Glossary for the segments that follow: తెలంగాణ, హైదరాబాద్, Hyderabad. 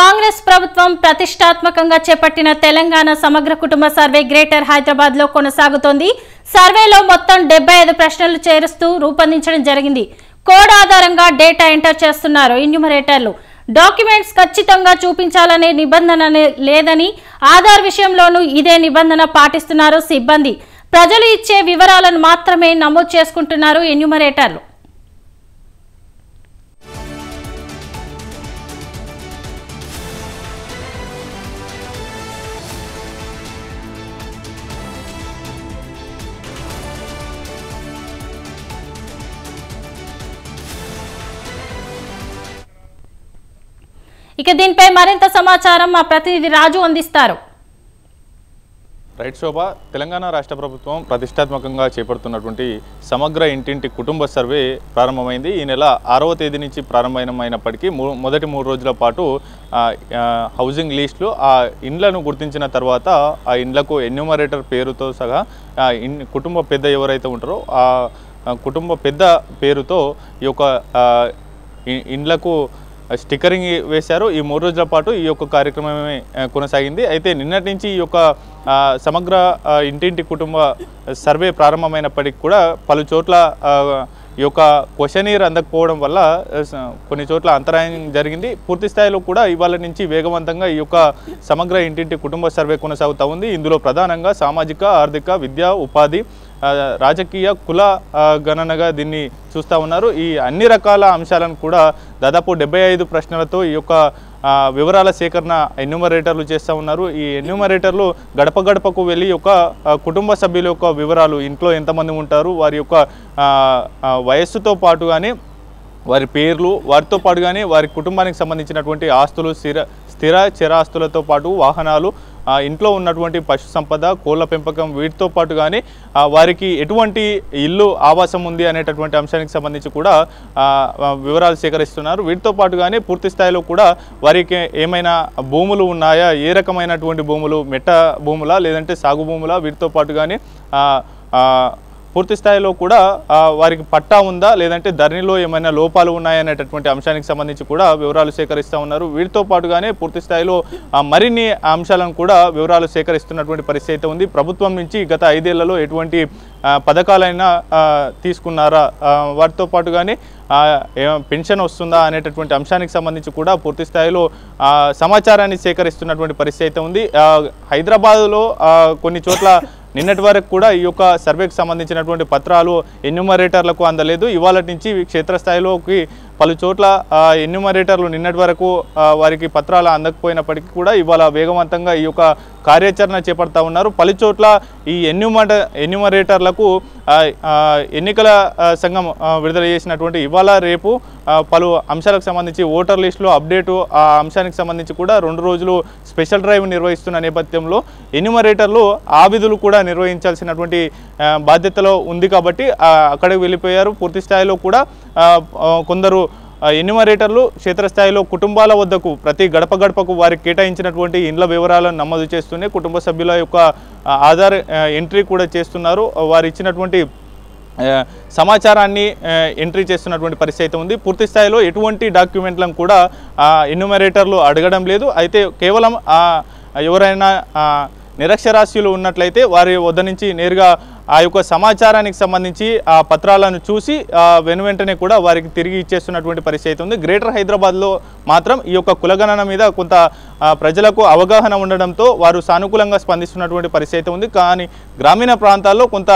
కాంగ్రెస్ ప్రభుత్వం ప్రతిష్టాత్మకంగా చేపట్టిన తెలంగాణ సమగ్ర కుటుంబ సర్వే గ్రేటర్ హైదరాబాద్ లో కొనసాగుతోంది. సర్వేలో మొత్తం 75 ప్రశ్నలు చేరుస్తూ రూపొందించడం జరిగింది. కోడ్ ఆధారంగా డేటా ఎంటర్ చేస్తున్నారు ఇన్యూమరేటర్లు. డాక్యుమెంట్స్ ఖచ్చితంగా చూపించాలనే నిబంధన లేదని, ఆధార్ విషయంలోనూ ఇదే నిబంధన పాటిస్తున్నారు సిబ్బంది. ప్రజలు ఇచ్చే వివరాలను మాత్రమే నమోదు చేసుకుంటున్నారు ఇన్యూమరేటర్లు. ఇక దీనిపై మరింత సమాచారం మా ప్రతినిధి రాజు అందిస్తారు. రైట్ శోభ, తెలంగాణ రాష్ట్ర ప్రభుత్వం ప్రతిష్టాత్మకంగా చేపడుతున్నటువంటి సమగ్ర ఇంటింటి కుటుంబ సర్వే ప్రారంభమైంది. ఈ నెల 6వ తేదీ నుంచి ప్రారంభమైనప్పటికీ మొదటి 3 రోజుల పాటు హౌసింగ్ లిస్టులు, ఆ ఇండ్లను గుర్తించిన తర్వాత ఆ ఇండ్లకు ఎన్యూమరేటర్ పేరుతో సహా కుటుంబ పెద్ద ఎవరైతే ఉంటారో ఆ కుటుంబ పెద్ద పేరుతో ఈ యొక్క ఇండ్లకు స్టిక్కరింగ్ వేశారు. ఈ 3 రోజుల పాటు ఈ యొక్క కార్యక్రమమే కొనసాగింది. అయితే నిన్నటి నుంచి ఈ యొక్క సమగ్ర ఇంటింటి కుటుంబ సర్వే ప్రారంభమైనప్పటికీ కూడా పలు చోట్ల ఈ యొక్క క్వశ్చనీర్ అందకపోవడం వల్ల కొన్ని చోట్ల అంతరాయం జరిగింది. పూర్తి స్థాయిలో కూడా ఇవాళ నుంచి వేగవంతంగా ఈ యొక్క సమగ్ర ఇంటింటి కుటుంబ సర్వే కొనసాగుతూ ఉంది. ఇందులో ప్రధానంగా సామాజిక, ఆర్థిక, విద్యా, ఉపాధి, రాజకీయ, కుల గణనగా దీన్ని చూస్తూ ఉన్నారు. ఈ అన్ని రకాల అంశాలను కూడా దాదాపు 75 ప్రశ్నలతో ఈ యొక్క వివరాల సేకరణ ఎన్యూమరేటర్లు చేస్తూ ఉన్నారు. ఈ ఎన్యూమరేటర్లు గడప గడపకు వెళ్ళి యొక్క కుటుంబ సభ్యుల యొక్క వివరాలు, ఇంట్లో ఎంతమంది ఉంటారు, వారి యొక్క వయస్సుతో పాటు కానీ, వారి పేర్లు, వారితో పాటు కానీ వారి కుటుంబానికి సంబంధించినటువంటి ఆస్తులు, స్థిర చరాస్తులతో పాటు వాహనాలు, ఇంట్లో ఉన్నటువంటి పశు సంపద, కోళ్ళ పెంపకం, వీటితో పాటు కానీ వారికి ఎటువంటి ఇల్లు ఆవాసం ఉంది అనేటటువంటి అంశానికి సంబంధించి కూడా వివరాలు సేకరిస్తున్నారు. వీటితో పాటు కానీ పూర్తి స్థాయిలో కూడా వారికి ఏమైనా భూములు ఉన్నాయా, ఏ రకమైనటువంటి భూములు, మెట్ట భూములా లేదంటే సాగు భూములా, వీటితో పాటు కానీ పూర్తి స్థాయిలో కూడా వారికి పట్టా ఉందా లేదంటే ధరణిలో ఏమైనా లోపాలు ఉన్నాయనేటటువంటి అంశానికి సంబంధించి కూడా వివరాలు సేకరిస్తూ ఉన్నారు. వీటితో పాటుగానే పూర్తి స్థాయిలో మరిన్ని అంశాలను కూడా వివరాలు సేకరిస్తున్నటువంటి పరిస్థితి ఉంది. ప్రభుత్వం నుంచి గత 5 ఏళ్లలో ఎటువంటి పథకాలైనా తీసుకున్నారా, వాటితో పాటుగానే పెన్షన్ వస్తుందా అనేటటువంటి అంశానికి సంబంధించి కూడా పూర్తి స్థాయిలో సమాచారాన్ని సేకరిస్తున్నటువంటి పరిస్థితి ఉంది. హైదరాబాదులో కొన్ని చోట్ల నిన్నటి వరకు కూడా ఈ యొక్క సర్వేకి సంబంధించినటువంటి పత్రాలు ఎన్యూమరేటర్లకు అందలేదు. ఇవాళ నుంచి క్షేత్రస్థాయిలోకి పలు చోట్ల ఎన్యూమరేటర్లు నిన్నటి వరకు వారికి పత్రాలు అందకపోయినప్పటికీ కూడా ఇవాళ వేగవంతంగా ఈ యొక్క కార్యాచరణ చేపడతా ఉన్నారు. పలు చోట్ల ఈ ఎన్యూమరేటర్లకు ఎన్నికల సంఘం విడుదల చేసినటువంటి ఇవాళ రేపు పలు అంశాలకు సంబంధించి ఓటర్ లిస్టులో అప్డేటు, ఆ అంశానికి సంబంధించి కూడా 2 రోజులు స్పెషల్ డ్రైవ్ నిర్వహిస్తున్న నేపథ్యంలో ఎన్యూమరేటర్లు ఆ విధులు కూడా నిర్వహించాల్సినటువంటి బాధ్యతలో ఉంది. కాబట్టి అక్కడికి వెళ్ళిపోయారు. పూర్తి స్థాయిలో కూడా కొందరు ఎన్యూమరేటర్లు క్షేత్రస్థాయిలో కుటుంబాల వద్దకు ప్రతి గడప గడపకు వారికి కేటాయించినటువంటి ఇండ్ల వివరాలను నమోదు చేస్తూనే కుటుంబ సభ్యుల యొక్క ఆధార్ ఎంట్రీ కూడా చేస్తున్నారు. వారు ఇచ్చినటువంటి సమాచారాన్ని ఎంట్రీ చేస్తున్నటువంటి పరిస్థితి ఉంది. పూర్తి స్థాయిలో ఎటువంటి డాక్యుమెంట్లను కూడా ఎన్యూమరేటర్లు అడగడం లేదు. అయితే కేవలం ఎవరైనా నిరక్షరాస్యులు ఉన్నట్లయితే వారి వద్ద నుంచి నేరుగా ఆ యొక్క సమాచారానికి సంబంధించి ఆ పత్రాలను చూసి వెనువెంటనే కూడా వారికి తిరిగి ఇచ్చేస్తున్నటువంటి పరిస్థితి ఉంది. గ్రేటర్ హైదరాబాద్లో మాత్రం ఈ యొక్క కులగణన మీద కొంత ప్రజలకు అవగాహన ఉండడంతో వారు సానుకూలంగా స్పందిస్తున్నటువంటి పరిస్థితి ఉంది. కానీ గ్రామీణ ప్రాంతాల్లో కొంత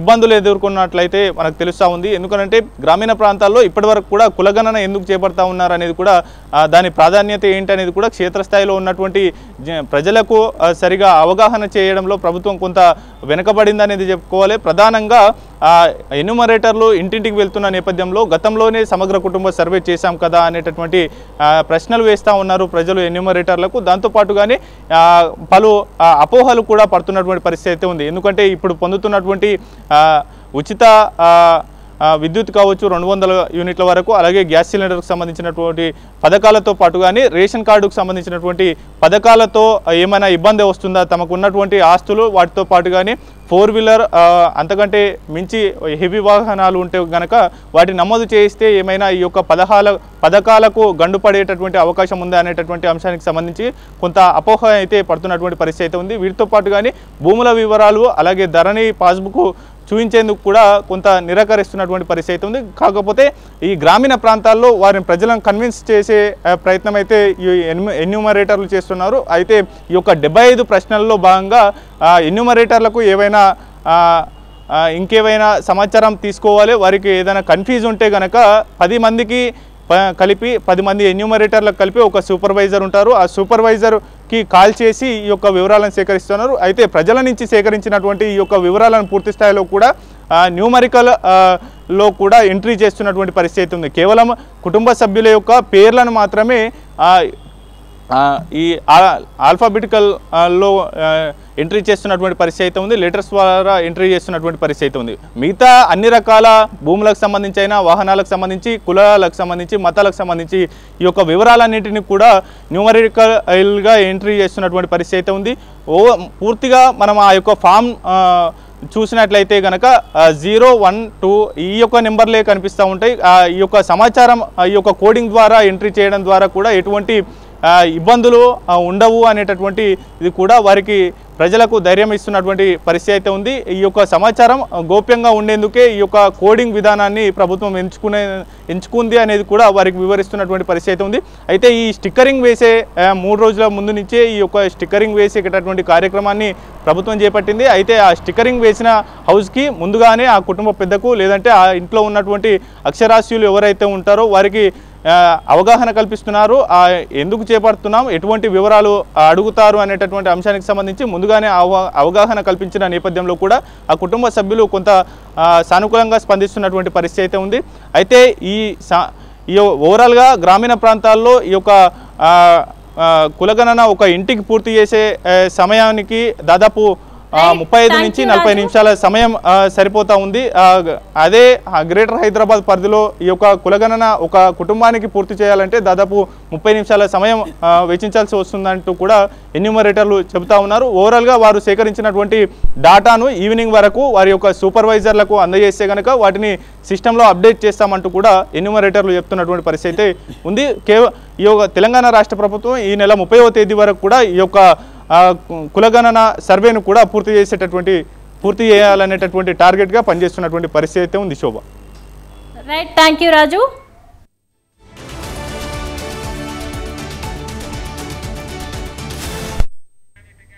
ఇబ్బందులు ఎదుర్కొన్నట్లయితే మనకు తెలుస్తూ ఉంది. ఎందుకంటే గ్రామీణ ప్రాంతాల్లో ఇప్పటివరకు కూడా కులగణన ఎందుకు చేపడతా ఉన్నారు అనేది కూడా, దాని ప్రాధాన్యత ఏంటనేది కూడా క్షేత్రస్థాయిలో ఉన్నటువంటి ప్రజలకు సరిగా అవగాహన చేయడంలో ప్రభుత్వం కొంత వెనుకబడింది అనేది చెప్పుకోవాలి. ప్రధానంగా ఎన్యూమరేటర్లు ఇంటింటికి వెళ్తున్న నేపథ్యంలో గతంలోనే సమగ్ర కుటుంబ సర్వే చేశాం కదా అనేటటువంటి ప్రశ్నలు వేస్తూ ఉన్నారు ప్రజలు ఎన్యూమరేటర్లకు. దాంతోపాటుగానే పలు అపోహలు కూడా పడుతున్నటువంటి పరిస్థితి ఉంది. ఎందుకంటే ఇప్పుడు పొందుతున్నటువంటి ఉచిత విద్యుత్ కావచ్చు 200 యూనిట్ల వరకు అలాగే గ్యాస్ సిలిండర్ కు సంబంధించినటువంటి పదకాలతో పాటు గాని రేషన్ కార్డుకు సంబంధించినటువంటి పదకాలతో ఏమైనా ఇబ్బంది వస్తుందా తమకు ఉన్నటువంటి ఆస్తులు వాటితో పాటు గాని फोर व्हीलर अंतकंटे मिंची हेवी वाहनालु उंटे गनक वाटी नमोदु चेयिस्ते एमैना ई योक्क पदकालकु गंडुपडेटटुवंटि अवकाशं उंदा अनेटटुवंटि अंशानिकि संबंधिंची कोंत अपोह अयिते पडुतुन्नटुवंटि परिस्थिति अयिते उंदी वीटितो पाटु गानी भूमुल विवरालु अलागे धरणी पास्बुक చూయించేందుకు కూడా కొంత నిరాకరిస్తున్నటువంటి పరిస్థితి ఉంది కాకపోతే ఈ గ్రామీణ ప్రాంతాల్లో వారిని ప్రజలను కన్విన్స్ చేసే ప్రయత్నం అయితే ఈ ఎన్యూమరేటర్లు చేస్తున్నారు అయితే ఈ యొక్క 75 ప్రశ్నల్లో భాగంగా ఎన్యూమరేటర్లకు ఏమైనా ఇంకేమైనా సమాచారం తీసుకోవాలి వారికి ఏదైనా కన్ఫ్యూజ్ ఉంటే గనక 10 మందికి కలిపి 10 మంది ఎన్యూమరేటర్లకు కలిపి ఒక సూపర్వైజర్ ఉంటారు ఆ సూపర్వైజర్ की काल चेसी ई योक्क विवरालनु सेकरिस्तुन्नारु अयिते प्रजल नुंची सेकरिंचिनटुवंटि ई योक्क विवरालनु पूर्ति स्थायिलो कूडा न्यूमरिकल లో కూడా ఎంట్రీ చేస్తున్నటువంటి పరిస్థితి ఉంది కేవలం కుటుంబ సభ్యుల యొక్క పేర్లను మాత్రమే ఈ ఆల్ఫాబెటికల్ లో ఎంట్రీ చేస్తున్నటువంటి పరిస్థితి ఉంది లెటర్స్ ద్వారా ఎంట్రీ చేస్తున్నటువంటి పరిస్థితి ఉంది మిగతా అన్ని రకాల భూములకు సంబంధించి అయినా వాహనాలకు సంబంధించి కులాలకు సంబంధించి మతాలకు సంబంధించి ఈ యొక్క వివరాలన్నిటిని కూడా న్యూమరికల్ గా ఎంట్రీ చేస్తున్నటువంటి పరిస్థితి ఉంది పూర్తిగా మనం ఆ యొక్క ఫామ్ చూసినట్లయితే గనక 0 1 2 ఈ యొక్క నంబర్లే కనిపిస్తా ఉంటాయి ఈ యొక్క సమాచారం ఈ యొక్క కోడింగ్ ద్వారా ఎంట్రీ చేయడం ద్వారా కూడా ఎటువంటి ఇబ్బందులు ఉండవు అనేటటువంటి ఇది కూడా వారికి ప్రజలకు ధైర్యం ఇస్తున్నటువంటి పరిస్థితి అయితే ఉంది ఈ యొక్క సమాచారం గోప్యంగా ఉండేందుకే ఈ యొక్క కోడింగ్ విధానాన్ని ప్రభుత్వం ఎంచుకుంది అనేది కూడా వారికి వివరిస్తున్నటువంటి పరిస్థితి అయితే ఉంది అయితే ఈ స్టిక్కరింగ్ వేసే 3 రోజుల ముందు నుంచే ఈ యొక్క స్టిక్కరింగ్ వేసేటటువంటి కార్యక్రమాన్ని ప్రభుత్వం చేపట్టింది అయితే ఆ స్టిక్కరింగ్ వేసిన హౌస్ కి ముందుగానే ఆ కుటుంబ పెద్దకు లేదంటే ఆ ఇంట్లో ఉన్నటువంటి అక్షరాస్యులు ఎవరైతే ఉంటారో వారికి అవగాహన కల్పిస్తున్నారు ఎందుకు చేపడుతున్నాం ఎటువంటి వివరాలు అడుగుతారు అనేటటువంటి అంశానికి సంబంధించి ముందుగానే అవగాహన కల్పించిన నేపథ్యంలో కూడా ఆ కుటుంబ సభ్యులు కొంత సానుకూలంగా స్పందిస్తున్నటువంటి పరిస్థితి ఉంది అయితే ఈ ఓవరాల్ గా గ్రామీణ ప్రాంతాల్లో ఈ యొక్క కులగణన ఒక ఇంటికి పూర్తి చేసే సమయానికి దాదాపు 35 నుంచి 40 నిమిషాల సమయం సరిపోతా ఉంది అదే గ్రేటర్ హైదరాబాద్ పరిధిలో ఈ యొక్క కులగణన ఒక కుటుంబానికి పూర్తి చేయాలంటే దాదాపు 30 నిమిషాల సమయం వెచ్చించాల్సి వస్తుందంటూ కూడా ఎన్యూమరేటర్లు చెప్తా ఉన్నారు ఓవరాల్ గా వారు సేకరించినటువంటి డేటాను ఈవినింగ్ వరకు వారి యొక్క సూపర్వైజర్లకు అందజేస్తే గనక వాటిని సిస్టంలో అప్డేట్ చేస్తామంటూ కూడా ఎన్యూమరేటర్లు చెప్తున్నటువంటి పరిస్థితి ఉంది ఈ యొక్క తెలంగాణ రాష్ట్ర ప్రభుత్వం ఈ నెల 30వ తేదీ వరకు కూడా ఈ యొక్క కులగణన సర్వేను కూడా పూర్తి చేయాలనేటటువంటి టార్గెట్ గా పని చేస్తున్నటువంటి పరిస్థితి ఉంది శోభ రైట్ థాంక్యూ రాజు